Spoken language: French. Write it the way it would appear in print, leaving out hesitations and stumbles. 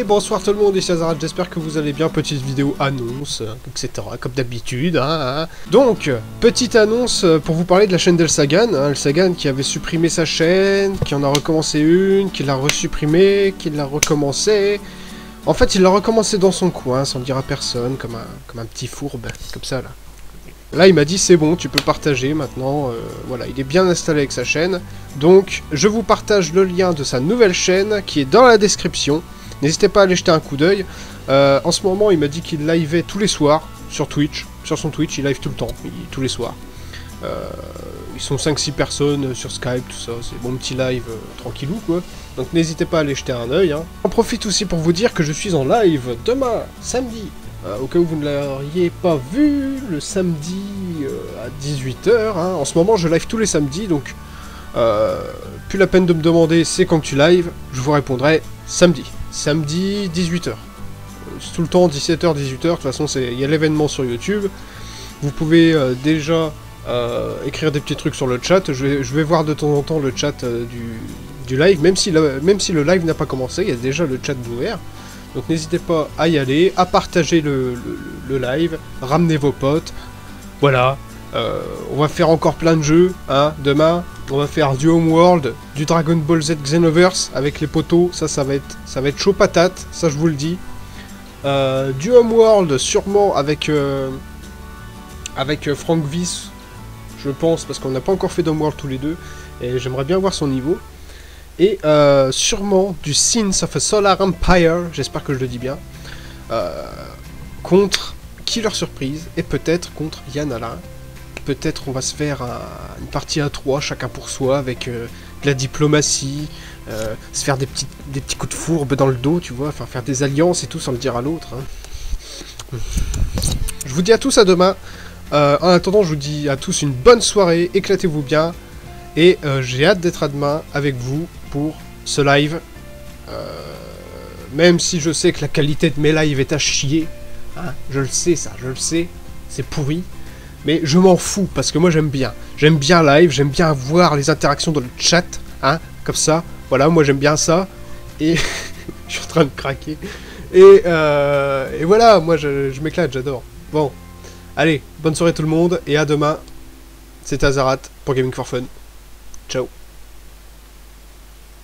Et bonsoir tout le monde, ici Azarath, j'espère que vous allez bien. Petite vidéo annonce, etc. comme d'habitude. Donc, petite annonce pour vous parler de la chaîne d'El Sagan. El Sagan qui avait supprimé sa chaîne, qui en a recommencé une, qui l'a resupprimée, qui l'a recommencée. En fait, il l'a recommencé dans son coin, sans le dire à personne, comme un petit fourbe, comme ça là. Là, il m'a dit, c'est bon, tu peux partager maintenant. Voilà, il est bien installé avec sa chaîne. Donc, je vous partage le lien de sa nouvelle chaîne, qui est dans la description. N'hésitez pas à aller jeter un coup d'œil. En ce moment, il m'a dit qu'il liveait tous les soirs, sur Twitch. Sur son Twitch, il live tout le temps, tous les soirs. Ils sont 5-6 personnes sur Skype, tout ça, c'est bon petit live tranquillou quoi. Donc n'hésitez pas à aller jeter un œil. J'en profite aussi pour vous dire que je suis en live demain, samedi. Au cas où vous ne l'auriez pas vu, le samedi à 18 h. En ce moment je live tous les samedis, donc plus la peine de me demander c'est quand tu live, je vous répondrai samedi. Samedi 18 h. Tout le temps 17 h, 18 h, de toute façon il y a l'événement sur YouTube. Vous pouvez déjà... écrire des petits trucs sur le chat, je vais voir de temps en temps le chat du live, même si le live n'a pas commencé, il y a déjà le chat d'ouvert, donc n'hésitez pas à y aller, à partager le live, ramenez vos potes, voilà, on va faire encore plein de jeux, demain, on va faire du Homeworld, du Dragon Ball Z Xenoverse avec les potos, ça va être chaud patate, ça je vous le dis, du Homeworld sûrement avec Frank Vis, je pense, parce qu'on n'a pas encore fait d'Homeworld tous les deux, et j'aimerais bien voir son niveau. Et sûrement du Sins of a Solar Empire, j'espère que je le dis bien, contre Killer Surprise, et peut-être contre Yanala. Peut-être on va se faire une partie à 3, chacun pour soi, avec de la diplomatie, se faire des petits coups de fourbe dans le dos, tu vois, enfin faire des alliances et tout sans le dire à l'autre. Je vous dis à tous à demain. En attendant, je vous dis à tous une bonne soirée, éclatez-vous bien, et j'ai hâte d'être à demain avec vous pour ce live, même si je sais que la qualité de mes lives est à chier, je le sais ça, je le sais, c'est pourri, mais je m'en fous, parce que moi j'aime bien live, j'aime bien voir les interactions dans le chat, comme ça, voilà, moi j'aime bien ça, et je suis en train de craquer, et voilà, moi je m'éclate, j'adore, bon. Allez, bonne soirée tout le monde, et à demain, c'était Azarath pour Gaming for Fun. Ciao.